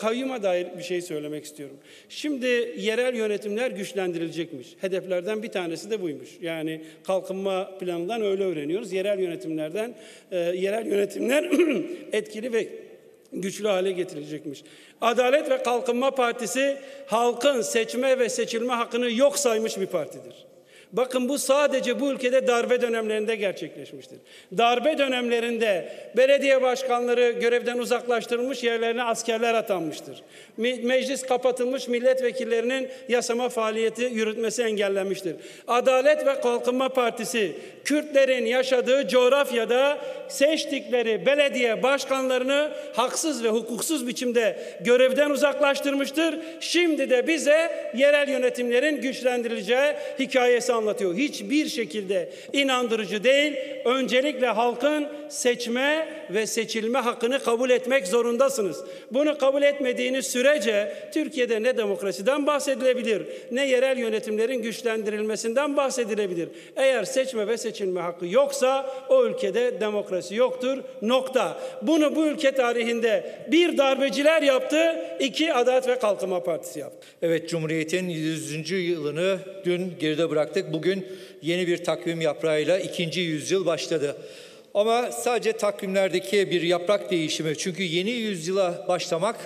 kayyuma dair bir şey söylemek istiyorum. Şimdi yerel yönetimler güçlendirilecekmiş. Hedeflerden bir tanesi de buymuş. Yani kalkınma planından öyle öğreniyoruz. Yerel yönetimler etkili ve güçlü hale getirecekmiş. Adalet ve Kalkınma Partisi halkın seçme ve seçilme hakkını yok saymış bir partidir. Bakın, bu sadece bu ülkede darbe dönemlerinde gerçekleşmiştir. Darbe dönemlerinde belediye başkanları görevden uzaklaştırılmış, yerlerine askerler atanmıştır. Meclis kapatılmış, milletvekillerinin yasama faaliyeti yürütmesi engellenmiştir. Adalet ve Kalkınma Partisi Kürtlerin yaşadığı coğrafyada seçtikleri belediye başkanlarını haksız ve hukuksuz biçimde görevden uzaklaştırmıştır. Şimdi de bize yerel yönetimlerin güçlendirileceği hikayesi anlatıyor. Hiçbir şekilde inandırıcı değil. Öncelikle halkın seçme ve seçilme hakkını kabul etmek zorundasınız. Bunu kabul etmediğiniz sürece Türkiye'de ne demokrasiden bahsedilebilir, ne yerel yönetimlerin güçlendirilmesinden bahsedilebilir. Eğer seçme ve seçilme hakkı yoksa o ülkede demokrasi yoktur. Nokta. Bunu bu ülke tarihinde bir darbeciler yaptı, iki Adalet ve Kalkınma Partisi yaptı. Evet, Cumhuriyet'in 100. yılını dün geride bıraktık. Bugün yeni bir takvim yaprağıyla ikinci yüzyıl başladı. Ama sadece takvimlerdeki bir yaprak değişimi. Çünkü yeni yüzyıla başlamak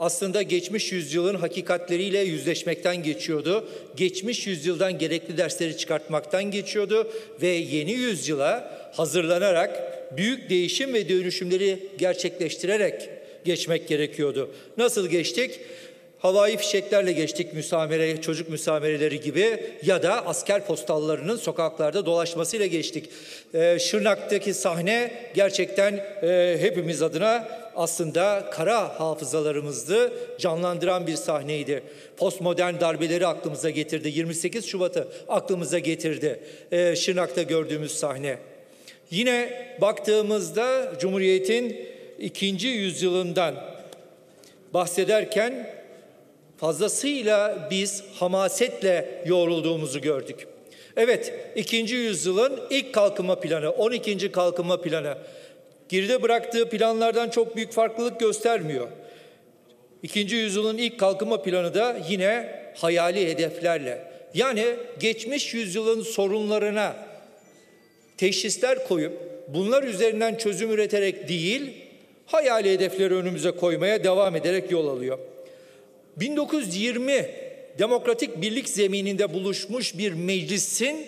aslında geçmiş yüzyılın hakikatleriyle yüzleşmekten geçiyordu. Geçmiş yüzyıldan gerekli dersleri çıkartmaktan geçiyordu. Ve yeni yüzyıla hazırlanarak büyük değişim ve dönüşümleri gerçekleştirerek geçmek gerekiyordu. Nasıl geçtik? Havai fişeklerle geçtik, müsamere, çocuk müsamereleri gibi, ya da asker postallarının sokaklarda dolaşmasıyla geçtik. Şırnak'taki sahne gerçekten hepimiz adına aslında kara hafızalarımızı canlandıran bir sahneydi. Postmodern darbeleri aklımıza getirdi, 28 Şubat'ı aklımıza getirdi Şırnak'ta gördüğümüz sahne. Yine baktığımızda Cumhuriyet'in ikinci yüzyılından bahsederken fazlasıyla biz hamasetle yoğrulduğumuzu gördük. Evet, ikinci yüzyılın ilk kalkınma planı, 12. kalkınma planı geride bıraktığı planlardan çok büyük farklılık göstermiyor. İkinci yüzyılın ilk kalkınma planı da yine hayali hedeflerle, yani geçmiş yüzyılın sorunlarına teşhisler koyup bunlar üzerinden çözüm üreterek değil, hayali hedefleri önümüze koymaya devam ederek yol alıyor. 1920 demokratik birlik zemininde buluşmuş bir meclisin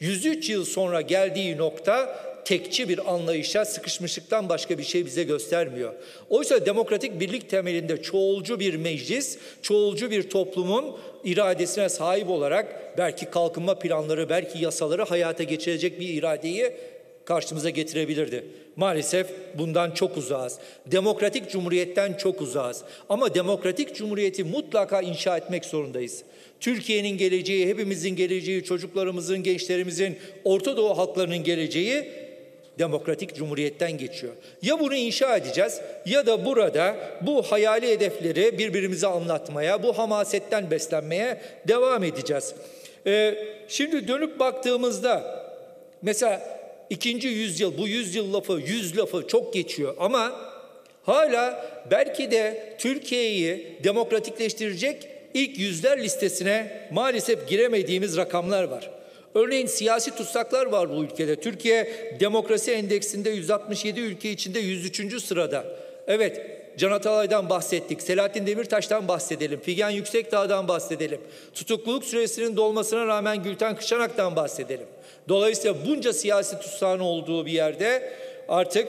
103 yıl sonra geldiği nokta tekçi bir anlayışa, sıkışmışlıktan başka bir şey bize göstermiyor. Oysa demokratik birlik temelinde çoğulcu bir meclis, çoğulcu bir toplumun iradesine sahip olarak belki kalkınma planları, belki yasaları hayata geçirecek bir iradeyi karşımıza getirebilirdi. Maalesef bundan çok uzağız. Demokratik cumhuriyetten çok uzağız. Ama demokratik cumhuriyeti mutlaka inşa etmek zorundayız. Türkiye'nin geleceği, hepimizin geleceği, çocuklarımızın, gençlerimizin, Orta Doğu halklarının geleceği demokratik cumhuriyetten geçiyor. Ya bunu inşa edeceğiz, ya da burada bu hayali hedefleri birbirimize anlatmaya, bu hamasetten beslenmeye devam edeceğiz. Şimdi dönüp baktığımızda mesela İkinci yüzyıl, bu yüzyıl lafı, yüz lafı çok geçiyor ama hala belki de Türkiye'yi demokratikleştirecek ilk yüzler listesine maalesef giremediğimiz rakamlar var. Örneğin siyasi tutsaklar var bu ülkede. Türkiye Demokrasi Endeksinde 167 ülke içinde 103. sırada. Evet, Can Atalay'dan bahsettik, Selahattin Demirtaş'tan bahsedelim, Figen Yüksekdağ'dan bahsedelim, tutukluluk süresinin dolmasına rağmen Gülten Kışanak'tan bahsedelim. Dolayısıyla bunca siyasi tutsağın olduğu bir yerde artık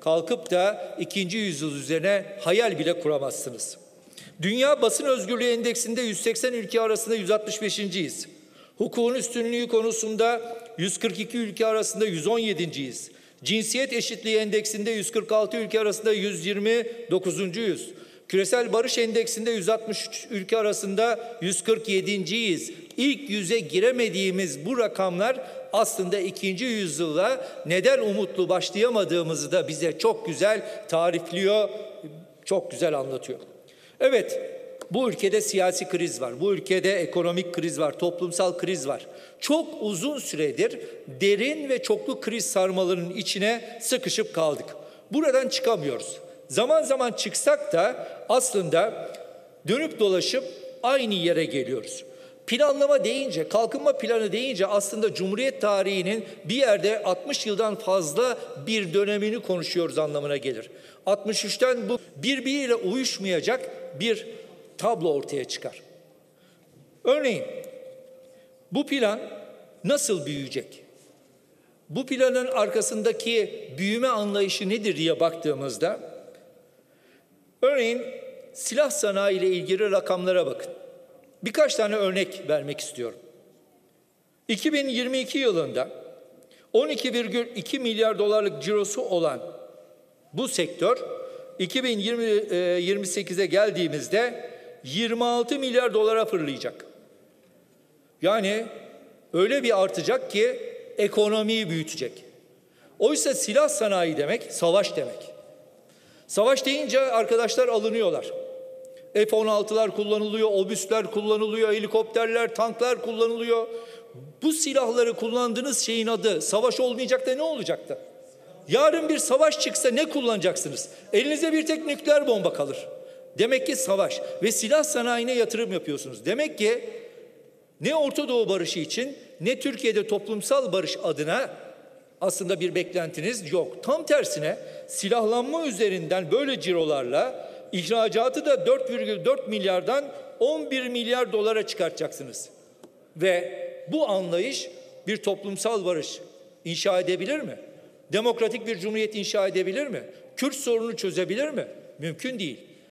kalkıp da ikinci yüzyıl üzerine hayal bile kuramazsınız. Dünya Basın Özgürlüğü Endeksinde 180 ülke arasında 165.'yiz. Hukukun üstünlüğü konusunda 142 ülke arasında 117.'yiz. Cinsiyet eşitliği endeksinde 146 ülke arasında 129.'yüz. Küresel Barış Endeksinde 163 ülke arasında 147.'yiz. İlk yüze giremediğimiz bu rakamlar aslında ikinci yüzyıla neden umutlu başlayamadığımızı da bize çok güzel tarifliyor, çok güzel anlatıyor. Evet, bu ülkede siyasi kriz var, bu ülkede ekonomik kriz var, toplumsal kriz var. Çok uzun süredir derin ve çoklu kriz sarmalının içine sıkışıp kaldık. Buradan çıkamıyoruz. zaman zaman çıksak da aslında dönüp dolaşıp aynı yere geliyoruz. Planlama deyince, kalkınma planı deyince aslında Cumhuriyet tarihinin bir yerde 60 yıldan fazla bir dönemini konuşuyoruz anlamına gelir. 63'ten bu birbiriyle uyuşmayacak bir tablo ortaya çıkar. Örneğin bu plan nasıl büyüyecek? Bu planın arkasındaki büyüme anlayışı nedir diye baktığımızda, örneğin silah sanayi ile ilgili rakamlara bakın. Birkaç tane örnek vermek istiyorum. 2022 yılında 12,2 milyar dolarlık cirosu olan bu sektör 2028'e geldiğimizde 26 milyar dolara fırlayacak. Yani öyle bir artacak ki ekonomiyi büyütecek. Oysa silah sanayi demek, savaş demek. Savaş deyince arkadaşlar alınıyorlar. F-16'lar kullanılıyor, obüsler kullanılıyor, helikopterler, tanklar kullanılıyor. Bu silahları kullandığınız şeyin adı savaş olmayacak da ne olacaktı? Yarın bir savaş çıksa ne kullanacaksınız? Elinize bir tek nükleer bomba kalır. Demek ki savaş ve silah sanayine yatırım yapıyorsunuz. Demek ki ne Orta Doğu barışı için ne Türkiye'de toplumsal barış adına aslında bir beklentiniz yok. Tam tersine silahlanma üzerinden böyle cirolarla ihracatı da 4,4 milyardan 11 milyar dolara çıkartacaksınız. Ve bu anlayış bir toplumsal barış inşa edebilir mi? Demokratik bir cumhuriyet inşa edebilir mi? Kürt sorunu çözebilir mi? Mümkün değil.